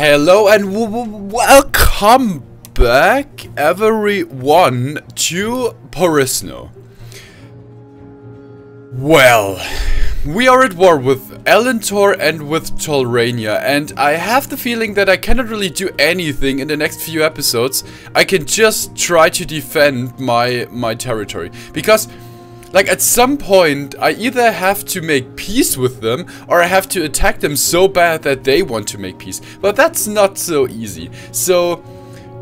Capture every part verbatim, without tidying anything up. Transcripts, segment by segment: Hello and w w welcome back everyone to Perisno. Well, we are at war with Elintor and with Tolrania, and I have the feeling that I cannot really do anything in the next few episodes. I can just try to defend my my territory, because like at some point I either have to make peace with them or I have to attack them so bad that they want to make peace. But that's not so easy. So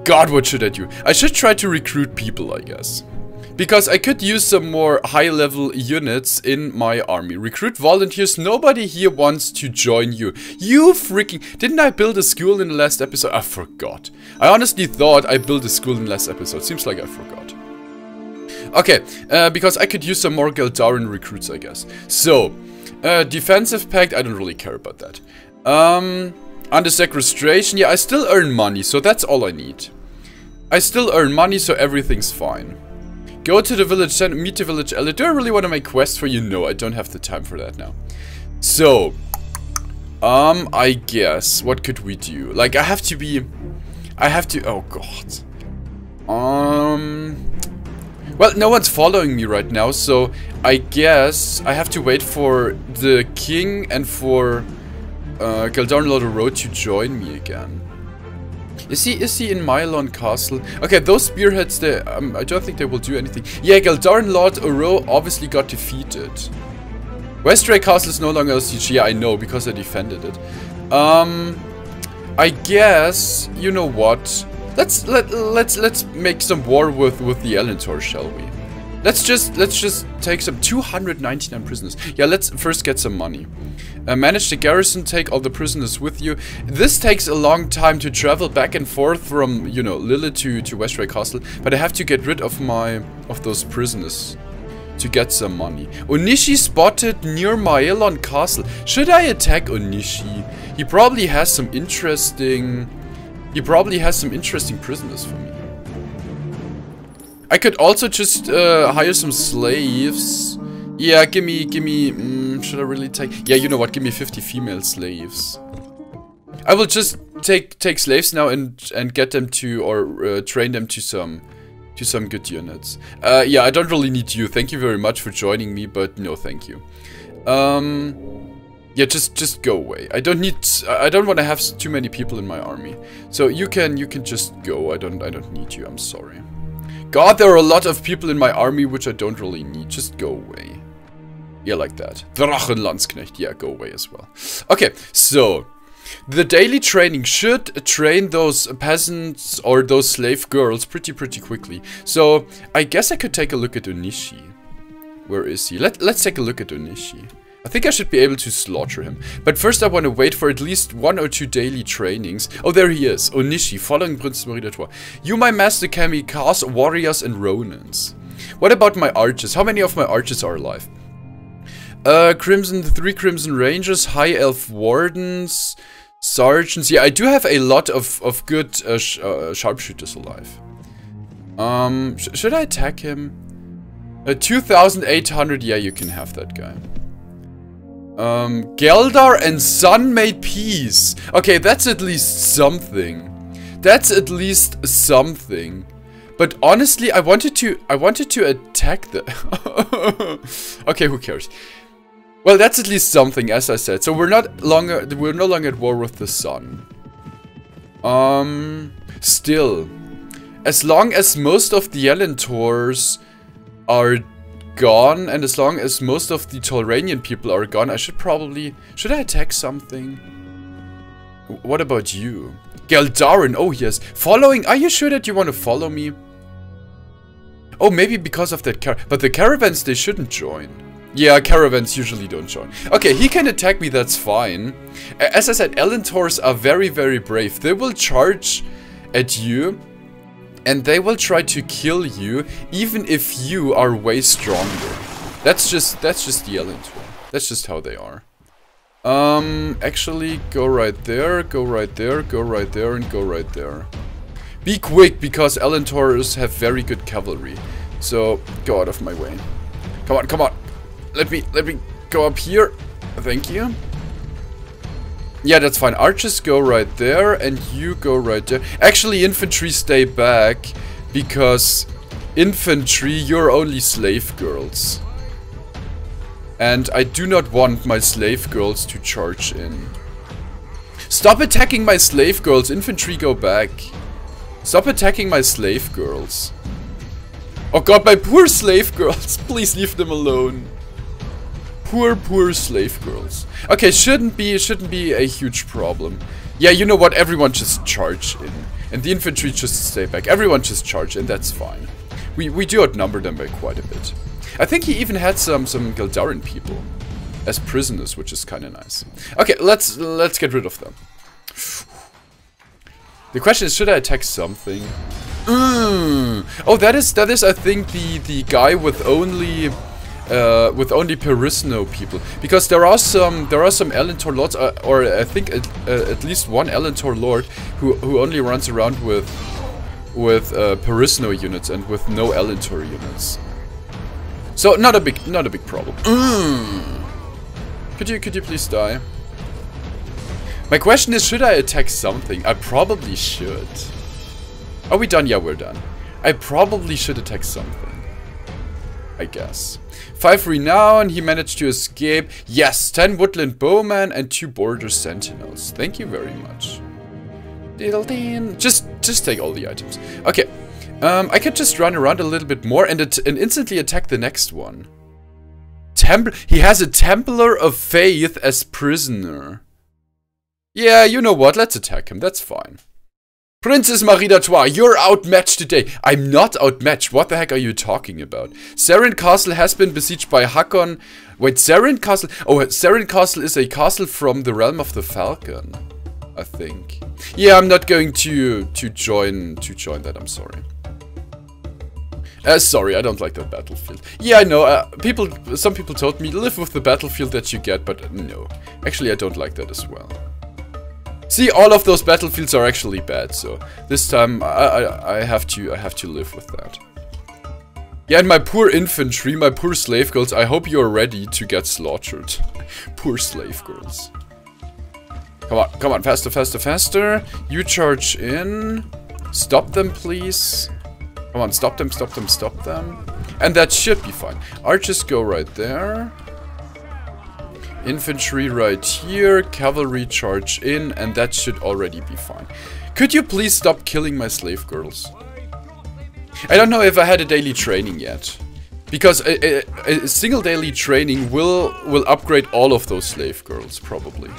God, what should I do? I should try to recruit people, I guess. Because I could use some more high-level units in my army. Recruit volunteers. Nobody here wants to join you. You freaking... Didn't I build a school in the last episode? I forgot. I honestly thought I built a school in the last episode. Seems like I forgot. Okay, uh, because I could use some more Geldarin recruits, I guess. So, uh, defensive pact. I don't really care about that. Um, under sequestration. Yeah, I still earn money, so that's all I need. I still earn money, so everything's fine. Go to the village and meet the village elder. Do I really want to make quests for you? No, I don't have the time for that now. So, um, I guess, what could we do? Like, I have to be, I have to, oh god. Um, well, no one's following me right now, so I guess I have to wait for the king and for uh, Geldarin Lord Oro to join me again. Is he, is he in Maelon Castle? Okay, those spearheads, they, um, I don't think they will do anything. Yeah, Geldarin Lord Oro obviously got defeated. Westray Castle is no longer a siege. Yeah, I know, because I defended it. Um, I guess, you know what? Let's, let, let's, let's make some war with, with the Elintor, shall we? Let's just, let's just take some two hundred ninety-nine prisoners. Yeah, let's first get some money. Uh, manage the garrison, take all the prisoners with you. This takes a long time to travel back and forth from, you know, Lille to, to Westray Castle. But I have to get rid of my, of those prisoners to get some money. Onishi spotted near Maelon Castle. Should I attack Onishi? He probably has some interesting, he probably has some interesting prisoners for me. I could also just uh, hire some slaves. Yeah, give me, give me, mm, should I really take? Yeah, you know what, give me fifty female slaves. I will just take take slaves now and and get them to, or uh, train them to some, to some good units. Uh, yeah, I don't really need you. Thank you very much for joining me, but no thank you. Um, yeah, just, just go away. I don't need, I don't want to have too many people in my army. So you can, you can just go. I don't, I don't need you, I'm sorry. God, there are a lot of people in my army which I don't really need. Just go away. Yeah, like that. Drachenlandsknecht. Yeah, go away as well. Okay, so the daily training should train those peasants or those slave girls pretty, pretty quickly. So I guess I could take a look at Onishi. Where is he? Let, let's take a look at Onishi. I think I should be able to slaughter him. But first I want to wait for at least one or two daily trainings. Oh, there he is. Onishi, following Princess Marie d'Artois. You, my master kamikaze, warriors and ronins. What about my archers? How many of my archers are alive? Uh, Crimson, the three Crimson Rangers, High Elf Wardens, Sergeants. Yeah, I do have a lot of, of good uh, sh uh, sharpshooters alive. Um, sh should I attack him? Uh, two thousand eight hundred, yeah, you can have that guy. Um, Geldar and Sun made peace. Okay, that's at least something. That's at least something. But honestly, I wanted to, I wanted to attack the... Okay, who cares? Well, that's at least something, as I said. So we're not longer, we're no longer at war with the Sun. Um, still. As long as most of the Elintors are gone, and as long as most of the Tolranian people are gone, I should probably... Should I attack something? What about you? Geldarin, oh yes. Following, are you sure that you want to follow me? Oh, maybe because of that car... But the caravans, they shouldn't join. Yeah, caravans usually don't join. Okay, he can attack me, that's fine. As I said, Elintors are very, very brave. They will charge at you, and they will try to kill you, even if you are way stronger. That's just, that's just the Elintor. That's just how they are. Um, actually, go right there, go right there, go right there, and go right there. Be quick, because Elintors have very good cavalry. So, go out of my way. Come on, come on. Let me, let me go up here. Thank you. Yeah, that's fine. Archers go right there and you go right there. Actually, infantry stay back because infantry, you're only slave girls. And I do not want my slave girls to charge in. Stop attacking my slave girls. Infantry, go back. Stop attacking my slave girls. Oh god, my poor slave girls. Please leave them alone. Poor, poor slave girls. Okay, shouldn't be, shouldn't be a huge problem. Yeah, you know what? Everyone just charge in. And the infantry just stay back. Everyone just charge in. That's fine. We, we do outnumber them by quite a bit. I think he even had some, some Geldarin people as prisoners, which is kind of nice. Okay, let's, let's get rid of them. The question is, should I attack something? Mm. Oh, that is, that is, I think, the, the guy with only... Uh, with only Perisno people, because there are some there are some Elintor lords, uh, or I think at, uh, at least one Elintor lord who who only runs around with with uh, Perisno units and with no Elintor units. So not a big not a big problem. Mm. Could you could you please die? My question is, should I attack something? I probably should. Are we done? Yeah, we're done. I probably should attack something, I guess. Five renown, he managed to escape. Yes, ten woodland bowmen and two border sentinels. Thank you very much. Just just take all the items. Okay, um, I could just run around a little bit more and, it, and instantly attack the next one. Temp he has a Templar of Faith as prisoner. Yeah, you know what, let's attack him, that's fine. Princess Marie d'Artois, you're outmatched today. I'm not outmatched. What the heck are you talking about? Saren Castle has been besieged by Hakon. Wait, Saren Castle? Oh, Saren Castle is a castle from the Realm of the Falcon, I think. Yeah, I'm not going to to join to join that. I'm sorry. Uh, sorry, I don't like that battlefield. Yeah, I know. Uh, people, some people told me live with the battlefield that you get, but no. Actually, I don't like that as well. See, all of those battlefields are actually bad, so this time I, I, I have to I have to live with that. Yeah, and my poor infantry, my poor slave girls, I hope you're ready to get slaughtered. Poor slave girls. Come on, come on, faster, faster, faster. You charge in. Stop them, please. Come on, stop them, stop them, stop them. And that should be fine. Archers go right there. Infantry right here, cavalry charge in, and that should already be fine. Could you please stop killing my slave girls? I don't know if I had a daily training yet, because a, a, a single daily training will will upgrade all of those slave girls, probably.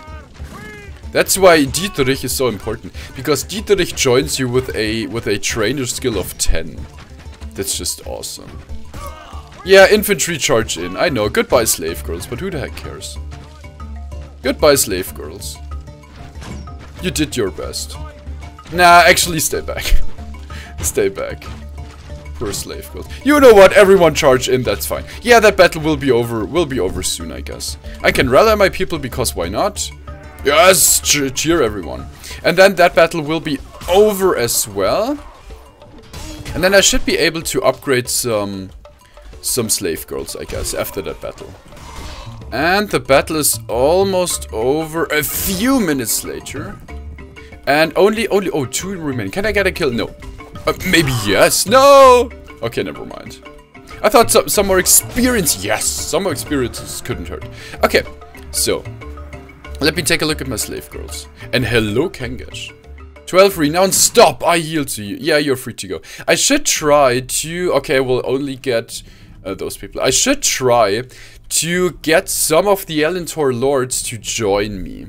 That's why Dietrich is so important, because Dietrich joins you with a with a trainer skill of ten. That's just awesome. Yeah, infantry charge in. I know. Goodbye, slave girls, but who the heck cares? Goodbye, slave girls. You did your best. Nah, actually, stay back. Stay back. Poor slave girls. You know what? Everyone charge in. That's fine. Yeah, that battle will be over. Will be over soon, I guess. I can rally my people because why not? Yes, ch cheer everyone. And then that battle will be over as well. And then I should be able to upgrade some... some slave girls, I guess, after that battle. And the battle is almost over a few minutes later. And only, only, oh, two remain. Can I get a kill? No. Uh, maybe yes. No! Okay, never mind. I thought some, some more experience. Yes, some more experiences couldn't hurt. Okay, so. Let me take a look at my slave girls. And hello, Kengash. twelve renown. Stop! I yield to you. Yeah, you're free to go. I should try to... Okay, we'll only get... Uh, those people. I should try to get some of the Elintor lords to join me.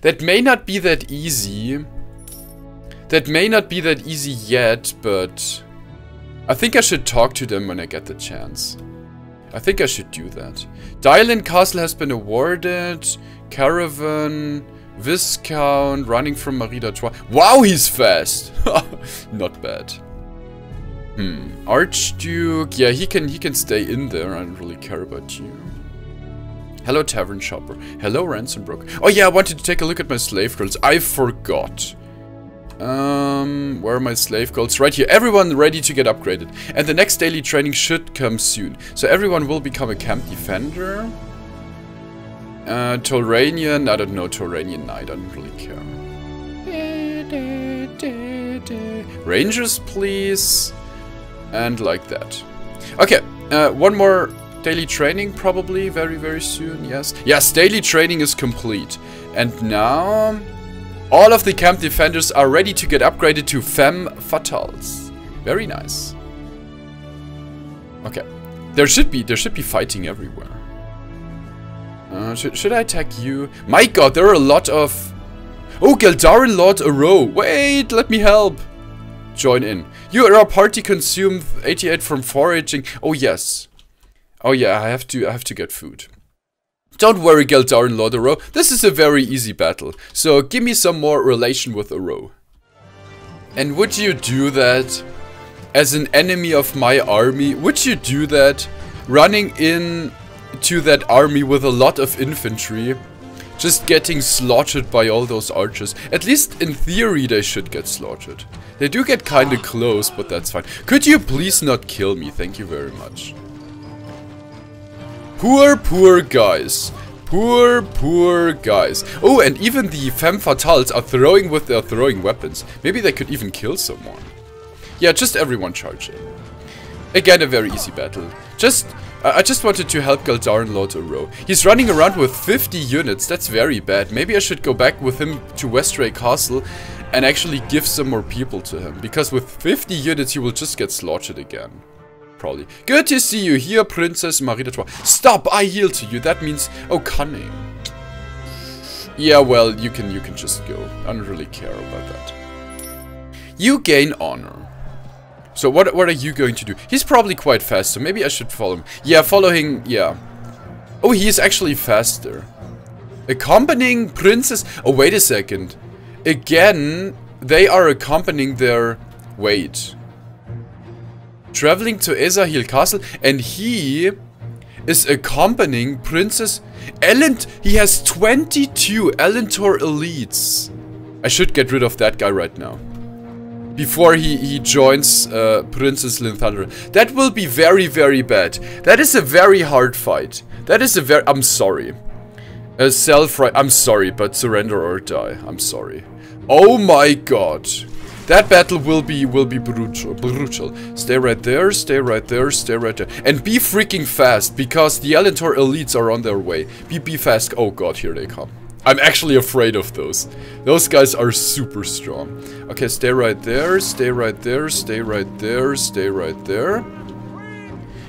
That may not be that easy. That may not be that easy yet, but I think I should talk to them when I get the chance. I think I should do that. Dietrich Castle has been awarded. Caravan, Viscount, running from Marida Tw. Wow, he's fast! Not bad. Hmm. Archduke, yeah, he can he can stay in there. I don't really care about you. Hello, tavern shopper. Hello, Ransombrook. Oh yeah, I wanted to take a look at my slave girls. I forgot. Um, where are my slave girls? Right here. Everyone ready to get upgraded. And the next daily training should come soon. So everyone will become a camp defender. Uh, Tolranian? I don't know Tolranian Knight. I don't really care. Rangers, please. And like that. Okay. Uh, one more daily training probably very, very soon. Yes. Yes, daily training is complete. And now all of the camp defenders are ready to get upgraded to Femme Fatales. Very nice. Okay. There should be, there should be fighting everywhere. Uh, should, should I attack you? My god, there are a lot of... Oh, Geldarin Lord Oro. Wait, let me help. Join in. You and our party consume eighty-eight from foraging. Oh, yes. Oh, yeah, I have to, I have to get food. Don't worry, Geldarin Lord Oro. This is a very easy battle. So, give me some more relation with Oro. And would you do that? As an enemy of my army, would you do that? Running in to that army with a lot of infantry, just getting slaughtered by all those archers. At least in theory they should get slaughtered. They do get kinda close, but that's fine. Could you please not kill me? Thank you very much. Poor, poor guys. Poor, poor guys. Oh, and even the femme fatales are throwing with their throwing weapons. Maybe they could even kill someone. Yeah, just everyone charging. Again, a very easy battle. Just, uh, I just wanted to help Geldarin Lord Oro. He's running around with fifty units. That's very bad. Maybe I should go back with him to Westray Castle and actually give some more people to him. Because with fifty units, he will just get slaughtered again. Probably. Good to see you here, Princess Marie d'Artois. Stop! I yield to you. That means, oh, cunning. Yeah, well, you can, you can just go. I don't really care about that. You gain honor. So what, what are you going to do? He's probably quite fast, so maybe I should follow him. Yeah, following, yeah. Oh, he is actually faster. Accompanying Princess... Oh, wait a second. Again, they are accompanying their... Wait. Traveling to Ezahil Castle, and he is accompanying Princess... Ellen... He has twenty-two Elintor elites. I should get rid of that guy right now. Before he, he joins uh, Princess Linthunder. That will be very, very bad. That is a very hard fight. That is a very... I'm sorry. A self-right... I'm sorry, but surrender or die. I'm sorry. Oh my god. That battle will be will be brutal. brutal. Stay right there, stay right there, stay right there. And be freaking fast, because the Elintor elites are on their way. Be, be fast. Oh god, here they come. I'm actually afraid of those. Those guys are super strong. Okay, stay right there, stay right there, stay right there, stay right there.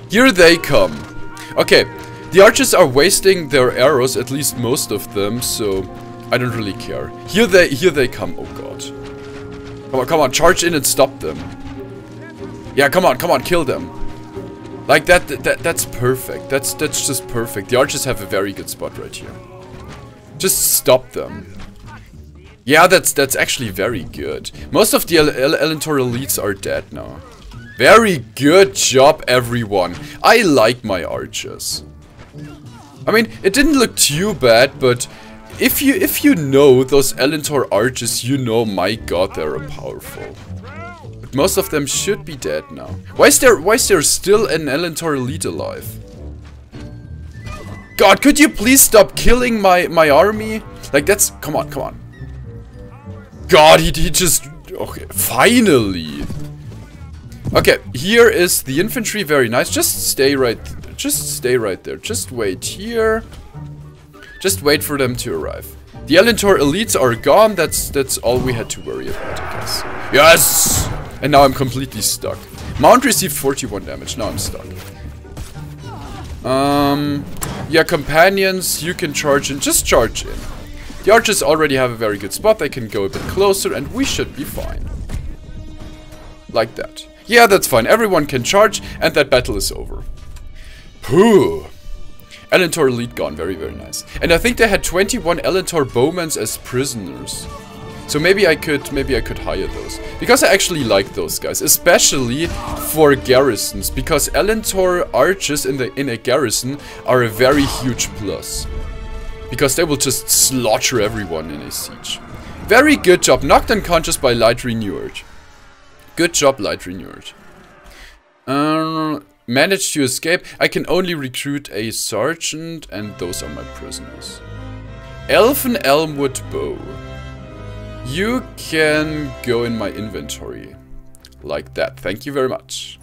Here they come. Okay, the archers are wasting their arrows, at least most of them, so I don't really care. Here they here they come, oh god. Come on, come on, charge in and stop them. Yeah, come on, come on, kill them. Like that, that that's perfect. That's that's just perfect. The archers have a very good spot right here. Just stop them. Yeah, that's that's actually very good. Most of the Elintor elites are dead now. Very good job, everyone. I like my archers. I mean, it didn't look too bad, but if you if you know those Elintor archers, you know, my god, they're powerful. But most of them should be dead now. Why is there why is there still an Elintor elite alive? God, could you please stop killing my, my army? Like, that's... Come on, come on. God, he, he just... Okay, finally. Okay, here is the infantry. Very nice. Just stay right... Just stay right there. Just wait here. Just wait for them to arrive. The Elintor elites are gone. That's, that's all we had to worry about, I guess. Yes! And now I'm completely stuck. Mount received forty-one damage. Now I'm stuck. Um... Yeah, companions, you can charge in. Just charge in. The archers already have a very good spot. They can go a bit closer and we should be fine. Like that. Yeah, that's fine. Everyone can charge and that battle is over. Pooh. Elintor elite gone. Very, very nice. And I think they had twenty-one Elintor bowmen as prisoners. So maybe I could, maybe I could hire those. Because I actually like those guys. Especially for garrisons. Because Elintor archers in, the, in a garrison are a very huge plus. Because they will just slaughter everyone in a siege. Very good job. Knocked unconscious by Light Renewed. Good job, Light Renewed. Um, managed to escape. I can only recruit a sergeant, and those are my prisoners. Elfen Elmwood Bow. You can go in my inventory. Like that. Thank you very much.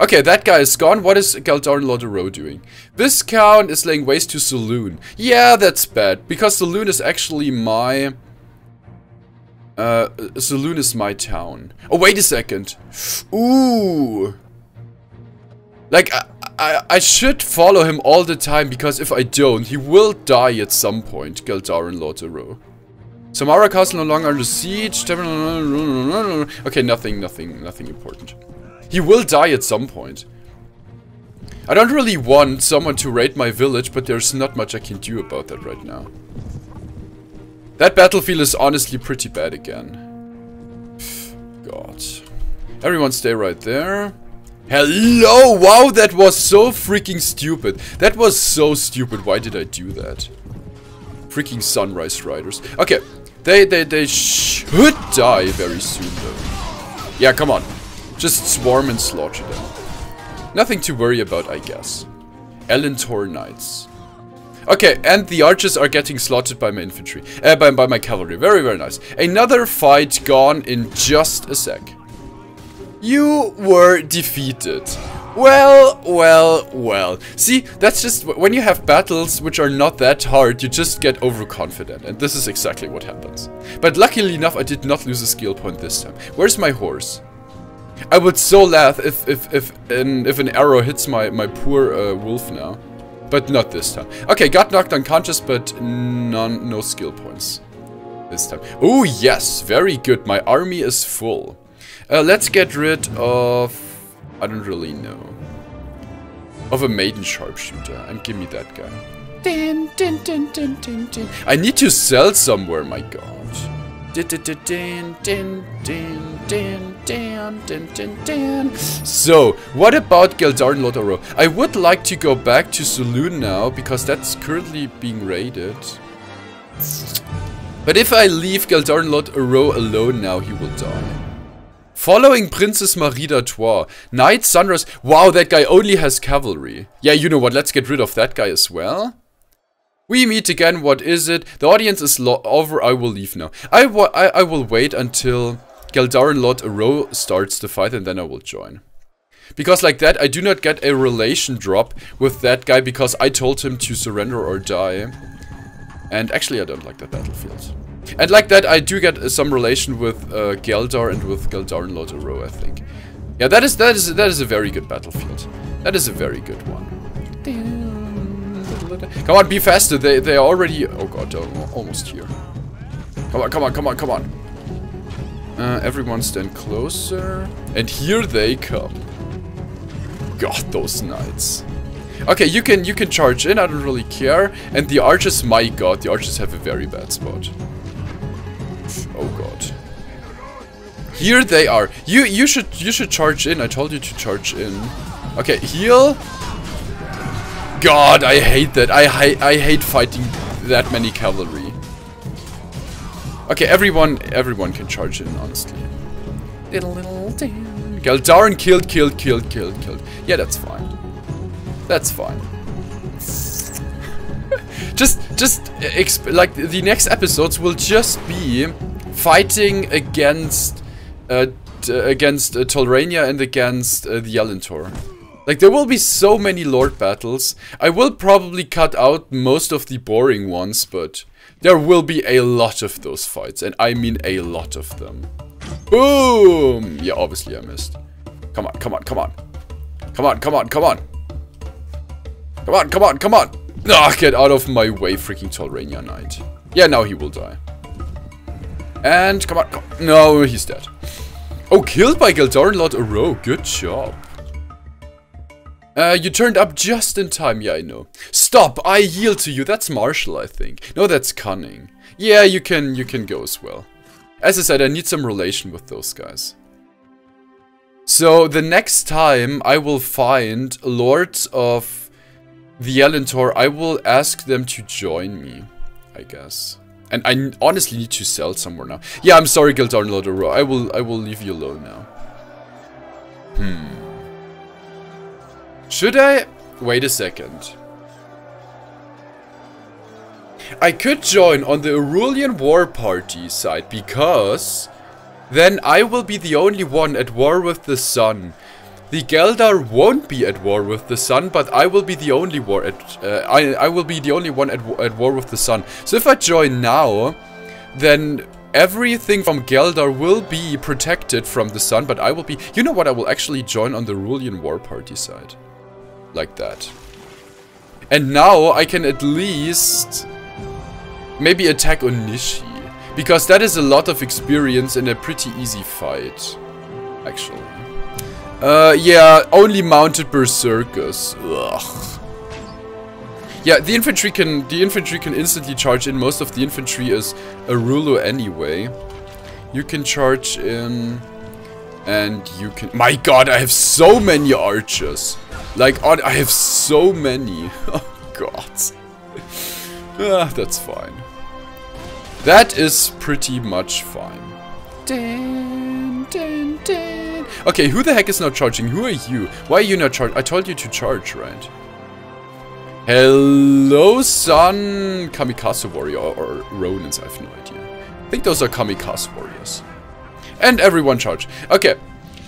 Okay, that guy is gone. What is Geldarin Lord Oro doing? This count is laying waste to Saloon. Yeah, that's bad. Because Saloon is actually my... Uh, Zulun is my town. Oh, wait a second. Ooh. Like, I, I, I should follow him all the time, because if I don't, he will die at some point. Geldarin Lord Oro. Samara Castle no longer under siege. Okay, nothing, nothing, nothing important. He will die at some point. I don't really want someone to raid my village, but there's not much I can do about that right now. That battlefield is honestly pretty bad again. God. Everyone stay right there. Hello! Wow, that was so freaking stupid. That was so stupid. Why did I do that? Freaking Sunrise Riders. Okay. They, they, they should die very soon, though. Yeah, come on. Just swarm and slaughter them. Nothing to worry about, I guess. Elintor Knights. Okay, and the archers are getting slaughtered by my infantry, uh, by, by my cavalry. Very, very nice. Another fight gone in just a sec. You were defeated. Well, well, well. See, that's just, when you have battles which are not that hard, you just get overconfident. And this is exactly what happens. But luckily enough, I did not lose a skill point this time. Where's my horse? I would so laugh if, if, if, an, if an arrow hits my, my poor uh, wolf now. But not this time. Okay, got knocked unconscious, but none, no skill points this time. Oh, yes. Very good. My army is full. Uh, let's get rid of... I don't really know. Of a maiden sharpshooter. And give me that guy. Dun, dun, dun, dun, dun, dun. I need to sell somewhere, my god. So, what about Geldarin Lord Oro? I would like to go back to Saloon now, because that's currently being raided. But if I leave Geldarin Lord Oro alone now, he will die. Following Princess Marie d'Artois. Knight Sunrise. Wow, that guy only has cavalry. Yeah, you know what, let's get rid of that guy as well. We meet again, what is it? The audience is over, I will leave now. I, wa I, I will wait until Geldarin Lord Oro starts the fight and then I will join. Because like that, I do not get a relation drop with that guy because I told him to surrender or die. And actually, I don't like that battlefield. And like that, I do get uh, some relation with uh, Geldar and with Geldarin Lord Oro, I think. Yeah, that is, that is, that is a very good battlefield. That is a very good one. Come on, be faster. They, they are already... Oh god, they're almost here. Come on, come on, come on, come on. Uh, everyone stand closer. And here they come. God, those knights. Okay, you can you can charge in. I don't really care. And the archers, my god, the archers have a very bad spot. Oh god. Here they are. You you should you should charge in. I told you to charge in. Okay, heal. God, I hate that. I hate I hate fighting that many cavalry. Okay, everyone everyone can charge in, honestly. Little little damn. Geldarin killed, killed, killed, killed, killed. Yeah, that's fine. That's fine. just just exp like the next episodes will just be fighting against uh, against uh, Tolrania and against uh, the Elintor. Like, there will be so many lord battles. I will probably cut out most of the boring ones, but there will be a lot of those fights. And I mean a lot of them. Boom! Yeah, obviously I missed. Come on, come on, come on. Come on, come on, come on. Come on, come on, come on. Ah, get out of my way, freaking Tolrania Knight. Yeah, now he will die. And come on, come on. No, he's dead. Oh, killed by Geldarin Lord Oro. Good job. Uh, you turned up just in time. Yeah, I know. Stop! I yield to you. That's martial, I think. No, that's cunning. Yeah, you can you can go as well. As I said, I need some relation with those guys. So, the next time I will find lords of the Elintor, I will ask them to join me, I guess. And I honestly need to sell somewhere now. Yeah, I'm sorry, Geldarin Lord Oro. I will, I will leave you alone now. Hmm... Should I? Wait a second. I could join on the Aurelian War Party side, because then I will be the only one at war with the sun. The Geldar won't be at war with the sun, but I will be the only war at uh, I I will be the only one at at war with the sun. So if I join now, then everything from Geldar will be protected from the sun, but I will be... You know what? I will actually join on the Aurelian War Party side, like that. And now I can at least maybe attack Onishi, because that is a lot of experience in a pretty easy fight, actually. Uh, yeah, only mounted berserkers. Ugh. Yeah, the infantry can the infantry can instantly charge in. Most of the infantry is Arulo anyway. You can charge in, and you can. My God, I have so many archers. Like, on, I have so many. Oh God. Ah, that's fine. That is pretty much fine. Dun, dun, dun. Okay, who the heck is not charging? Who are you? Why are you not charging? I told you to charge, right? Hello, son. Kamikaze warrior or Ronins, I have no idea. I think those are kamikaze warriors. And everyone charge. Okay,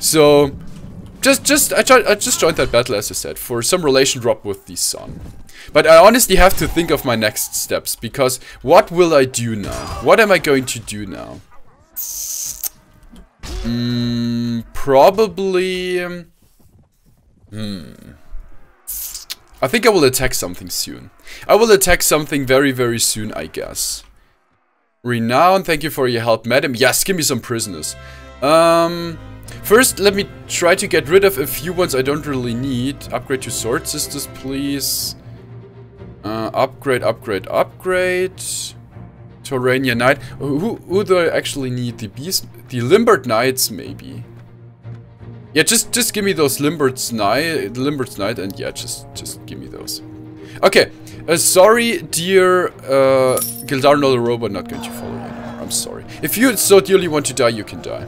so... Just, just, I, I just joined that battle, as I said, for some relation drop with the sun. But I honestly have to think of my next steps, because what will I do now? What am I going to do now? Mm, probably... Hmm. I think I will attack something soon. I will attack something very, very soon, I guess. Renown, thank you for your help, madam. Yes, give me some prisoners. Um... First, let me try to get rid of a few ones I don't really need. Upgrade to Sword Sisters, please. Uh, upgrade, upgrade, upgrade. Tolrania Knight. Who, who do I actually need? The Beast? The Limbard Knights, maybe. Yeah, just just give me those Limbard's Knight, Limbard's Knight, and yeah, just just give me those. Okay. Uh, sorry, dear uh, Geldarin Lord Oro, not going to follow anymore. I'm sorry. If you so dearly want to die, you can die.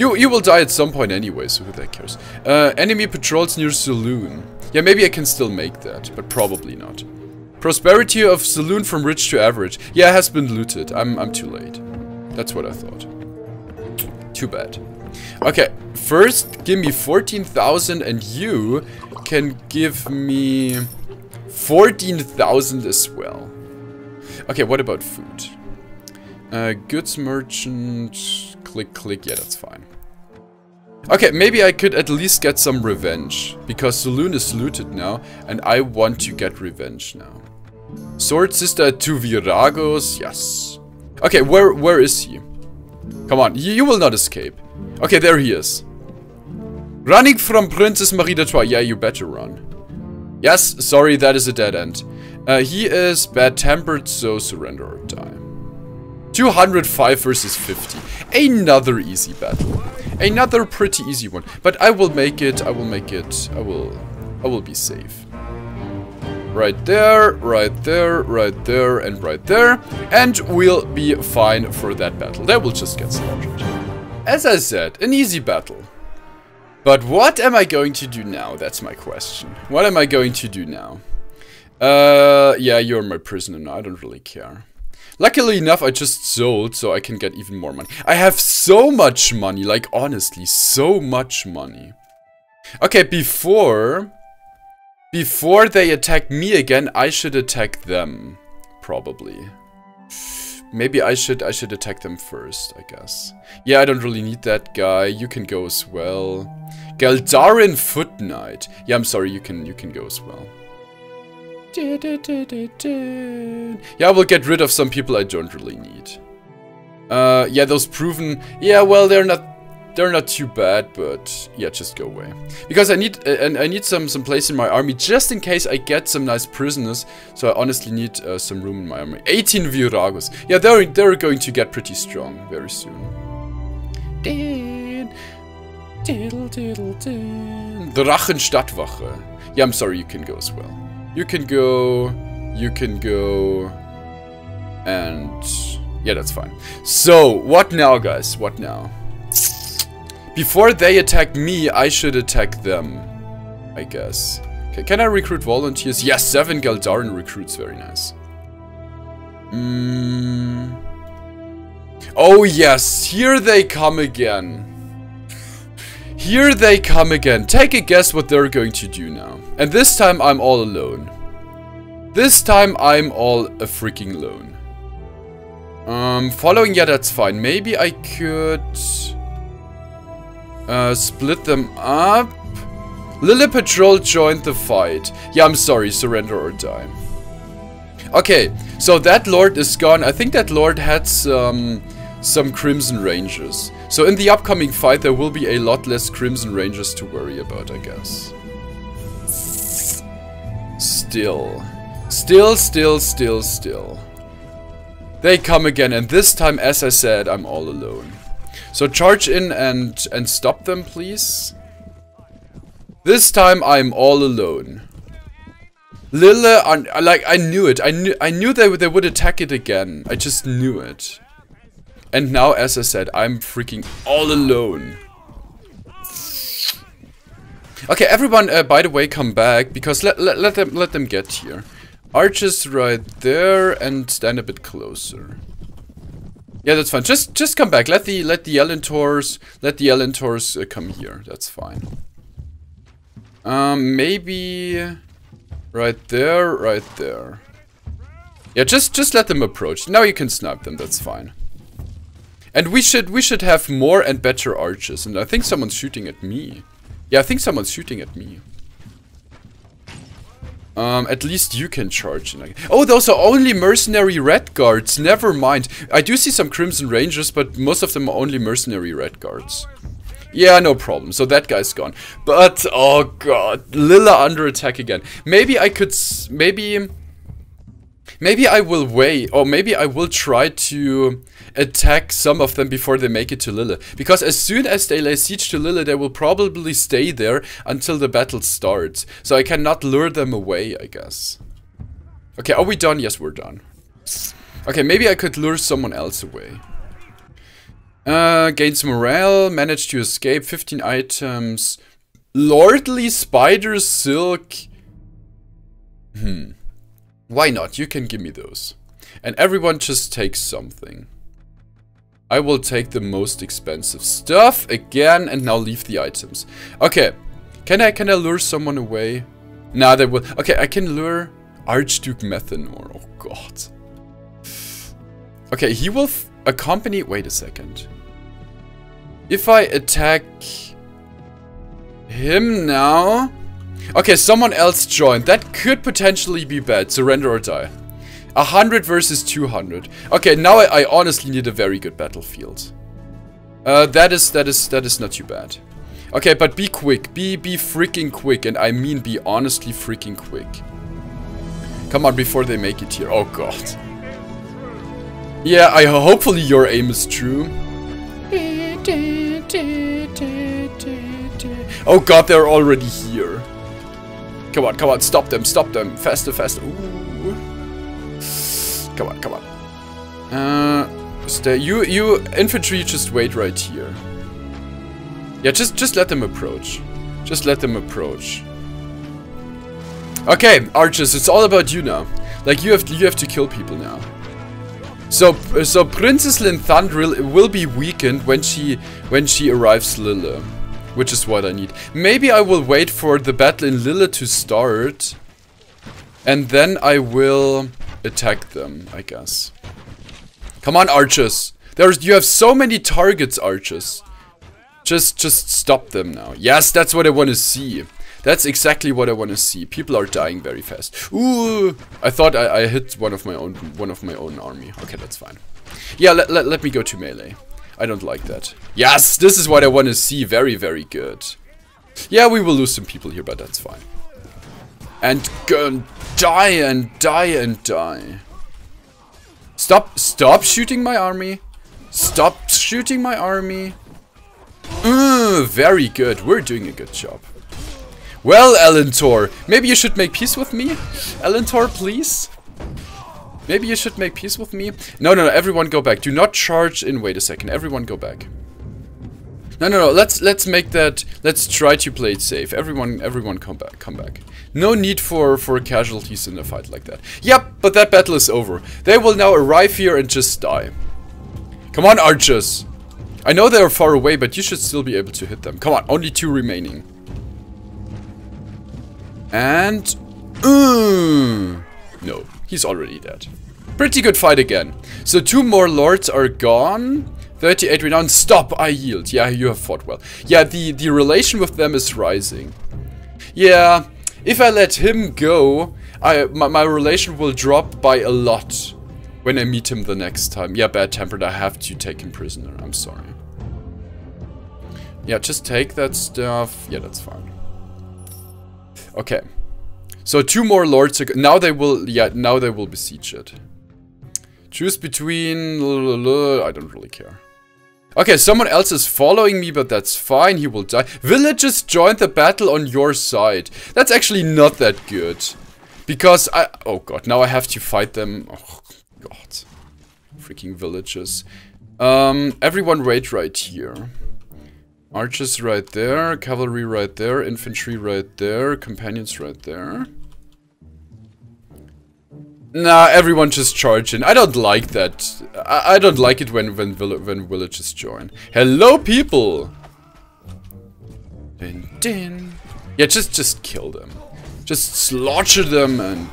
You, you will die at some point anyway, so who the heck cares. Uh, enemy patrols near Saloon. Yeah, maybe I can still make that, but probably not. Prosperity of Saloon from rich to average. Yeah, it has been looted. I'm, I'm too late. That's what I thought. Too bad. Okay, first give me fourteen thousand and you can give me fourteen thousand as well. Okay, what about food? Uh, goods merchant... Click, click. Yeah, that's fine. Okay, maybe I could at least get some revenge. Because Saloon is looted now. And I want to get revenge now. Sword Sister to Viragos. Yes. Okay, where where is he? Come on. You, you will not escape. Okay, there he is. Running from Princess Marie d'Artois. Yeah, you better run. Yes, sorry. That is a dead end. Uh, he is bad-tempered, so surrender or die. two hundred five versus fifty. Another easy battle. Another pretty easy one. But I will make it. I will make it. I will I will be safe. Right there, right there, right there, and right there. And we'll be fine for that battle. That will just get slaughtered. As I said, an easy battle. But what am I going to do now? That's my question. What am I going to do now? Uh, yeah, you're my prisoner now. I don't really care. Luckily enough, I just sold, so I can get even more money. I have so much money, like honestly, so much money. Okay, before... Before they attack me again, I should attack them. Probably. Maybe I should I should attack them first, I guess. Yeah, I don't really need that guy. You can go as well. Geldarin Foot Knight. Yeah, I'm sorry, you can you can go as well. Yeah, I will get rid of some people I don't really need. Uh, yeah, those proven... Yeah, well, they're not... They're not too bad, but... Yeah, just go away. Because I need... Uh, and I need some, some place in my army, just in case I get some nice prisoners. So I honestly need uh, some room in my army. eighteen Viragos. Yeah, they're, they're going to get pretty strong very soon. Drachenstadtwache. Yeah, I'm sorry, you can go as well. You can go, you can go, and yeah, that's fine. So, what now, guys? What now? Before they attack me, I should attack them, I guess. Okay, can I recruit volunteers? Yes, seven Geldarin recruits. Very nice. Mm. Oh yes, here they come again. Here they come again. Take a guess what they're going to do now. And this time I'm all alone. This time I'm all a freaking alone. Um, following, yeah, that's fine. Maybe I could uh, split them up. Lilla Patrol joined the fight. Yeah, I'm sorry, surrender or die. Okay, so that lord is gone. I think that lord had some, some Crimson Rangers. So in the upcoming fight, there will be a lot less Crimson Rangers to worry about, I guess. Still. Still, still, still, still. They come again, and this time, as I said, I'm all alone. So charge in and, and stop them, please. This time, I'm all alone. Lille, like, I knew it. I knew, I knew they, they would attack it again. I just knew it. And now, as I said, I'm freaking all alone. Okay, everyone, uh, by the way, come back, because let, let, let, them, let them get here. Archers right there, and stand a bit closer. Yeah, that's fine. Just just come back. Let the let the Elintors, let the Elintors uh, come here. That's fine. Um, maybe... Right there, right there. Yeah, just just let them approach. Now you can snipe them. That's fine. And we should we should have more and better archers. And I think someone's shooting at me. Yeah, I think someone's shooting at me. Um, at least you can charge. Oh, those are only mercenary red guards. Never mind. I do see some Crimson Rangers, but most of them are only mercenary red guards. Yeah, no problem. So that guy's gone. But, oh god, Lilla under attack again. Maybe I could, s maybe, maybe I will wait, or maybe I will try to attack some of them before they make it to Lilla. Because as soon as they lay siege to Lilla, they will probably stay there until the battle starts. So I cannot lure them away, I guess. Okay, are we done? Yes, we're done. Okay, maybe I could lure someone else away. Uh, gains morale, managed to escape, fifteen items, lordly spider silk. Hmm. Why not? You can give me those. And everyone just takes something. I will take the most expensive stuff again and now leave the items. Okay. Can I, can I lure someone away? Nah, they will. Okay, I can lure Archduke Methanor. Oh god. Okay, he will f accompany... Wait a second. If I attack him now... Okay, someone else joined. That could potentially be bad. Surrender or die. one hundred versus two hundred. Okay, now I, I honestly need a very good battlefield. Uh, that is... That is... That is not too bad. Okay, but be quick. Be... Be freaking quick. And I mean be honestly freaking quick. Come on, before they make it here. Oh, god. Yeah, I hopefully your aim is true. Oh god, they're already here. Come on, come on, stop them, stop them. Faster, faster. Ooh. Come on, come on. Uh, stay. You, you, infantry, just wait right here. Yeah, just, just let them approach. Just let them approach. Okay, archers, it's all about you now. Like, you have to, you have to kill people now. So, so Princess Linthunder will be weakened when she when she arrives Lille, which is what I need. Maybe I will wait for the battle in Lille to start, and then I will attack them, I guess. Come on, archers! There's you have so many targets, archers. Just just stop them now. Yes, that's what I want to see. That's exactly what I want to see. People are dying very fast. Ooh! I thought I, I hit one of my own one of my own army. Okay, that's fine. Yeah, let, let, let me go to melee. I don't like that. Yes! This is what I want to see. Very, very good. Yeah, we will lose some people here, but that's fine. And go and die and die and die. Stop, stop shooting my army. Stop shooting my army. Mm, very good. We're doing a good job. Well, Elintor, maybe you should make peace with me? Elintor, please? Maybe you should make peace with me? No, no, no, everyone go back. Do not charge in. Wait a second. Everyone go back. No, no, no. Let's let's make that. Let's try to play it safe. Everyone, everyone, come back, come back. No need for for casualties in a fight like that. Yep, but that battle is over. They will now arrive here and just die. Come on, archers. I know they are far away, but you should still be able to hit them. Come on, only two remaining. And mm, no, he's already dead. Pretty good fight again. So two more lords are gone. thirty-eight renown. Stop, I yield. Yeah, you have fought well. Yeah, the, the relation with them is rising. Yeah, if I let him go, I my, my relation will drop by a lot when I meet him the next time. Yeah, bad-tempered. I have to take him prisoner. I'm sorry. Yeah, just take that stuff. Yeah, that's fine. Okay. So two more lords. Are go now they will... Yeah, now they will besiege it. Choose between... I don't really care. Okay, someone else is following me, but that's fine. He will die. Villagers joined the battle on your side. That's actually not that good. Because I... Oh god, now I have to fight them. Oh god. Freaking villagers. Um, everyone wait right here. Archers right there. Cavalry right there. Infantry right there. Companions right there. Nah, everyone just charge in. I don't like that. I, I don't like it when when, villi when villages join. Hello, people! Din, din. Yeah, just, just kill them. Just slaughter them and...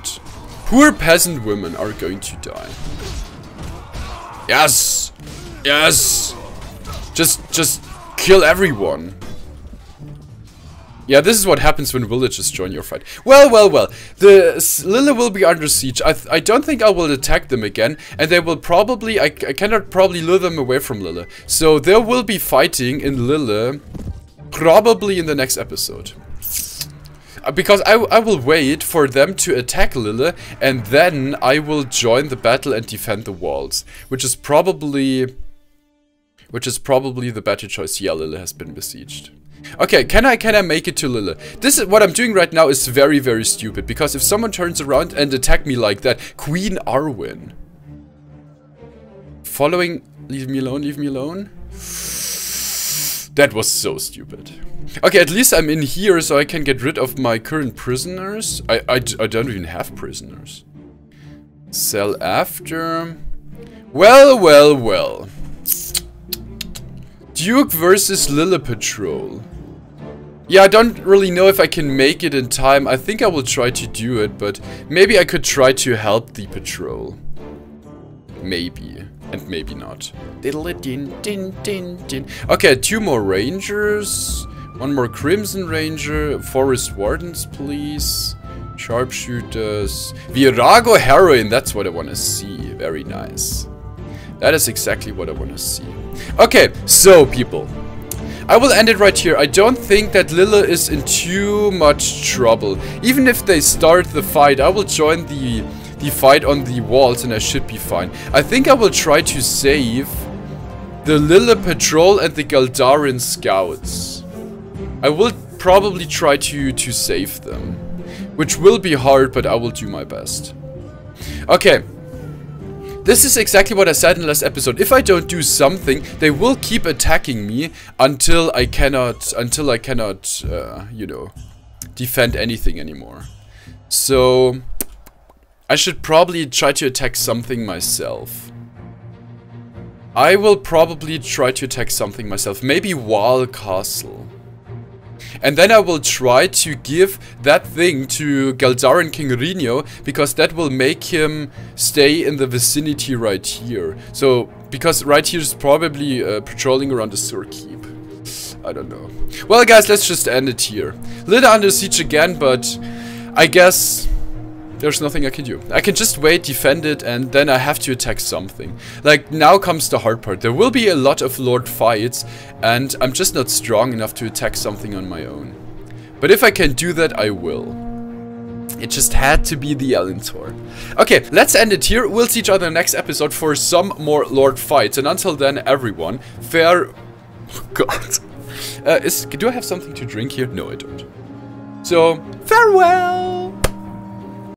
Poor peasant women are going to die. Yes! Yes! Just, just kill everyone. Yeah, this is what happens when villages join your fight. Well, well, well. The Lille will be under siege. I, th I don't think I will attack them again. And they will probably... I, I cannot probably lure them away from Lille. So there will be fighting in Lille. Probably in the next episode. Because I, I will wait for them to attack Lille. And then I will join the battle and defend the walls. Which is probably... Which is probably the better choice. Yeah, Lille has been besieged. Okay, can I can I make it to Lille? This is what I'm doing right now is very, very stupid. Because if someone turns around and attack me like that, Queen Arwen. Following... Leave me alone, leave me alone. That was so stupid. Okay, at least I'm in here so I can get rid of my current prisoners. I, I, I don't even have prisoners. Sell after... Well, well, well. Duke versus Lilla Patrol. Yeah, I don't really know if I can make it in time. I think I will try to do it, but maybe I could try to help the patrol. Maybe. And maybe not. Okay, two more rangers. One more Crimson Ranger. Forest Wardens, please. Sharpshooters. Virago Heroine, that's what I want to see. Very nice. That is exactly what I want to see. Okay, so people, I will end it right here. I don't think that Lille is in too much trouble. Even if they start the fight, I will join the, the fight on the walls and I should be fine. I think I will try to save the Lille Patrol and the Geldarin Scouts. I will probably try to, to save them. Which will be hard, but I will do my best. Okay. This is exactly what I said in the last episode. If I don't do something, they will keep attacking me until I cannot, until I cannot, uh, you know, defend anything anymore. So, I should probably try to attack something myself. I will probably try to attack something myself. Maybe Wall Castle. And then I will try to give that thing to Geldarin King Rino, because that will make him stay in the vicinity right here. So, because right here is probably uh, patrolling around the Sur Keep. I don't know. Well, guys, let's just end it here. Lille under siege again, but I guess there's nothing I can do. I can just wait, defend it, and then I have to attack something. Like, now comes the hard part. There will be a lot of lord fights, and I'm just not strong enough to attack something on my own. But if I can do that, I will. It just had to be the Elintor. Okay, let's end it here. We'll see each other in the next episode for some more lord fights. And until then, everyone, fair... Oh, God. Uh, is... Do I have something to drink here? No, I don't. So, farewell!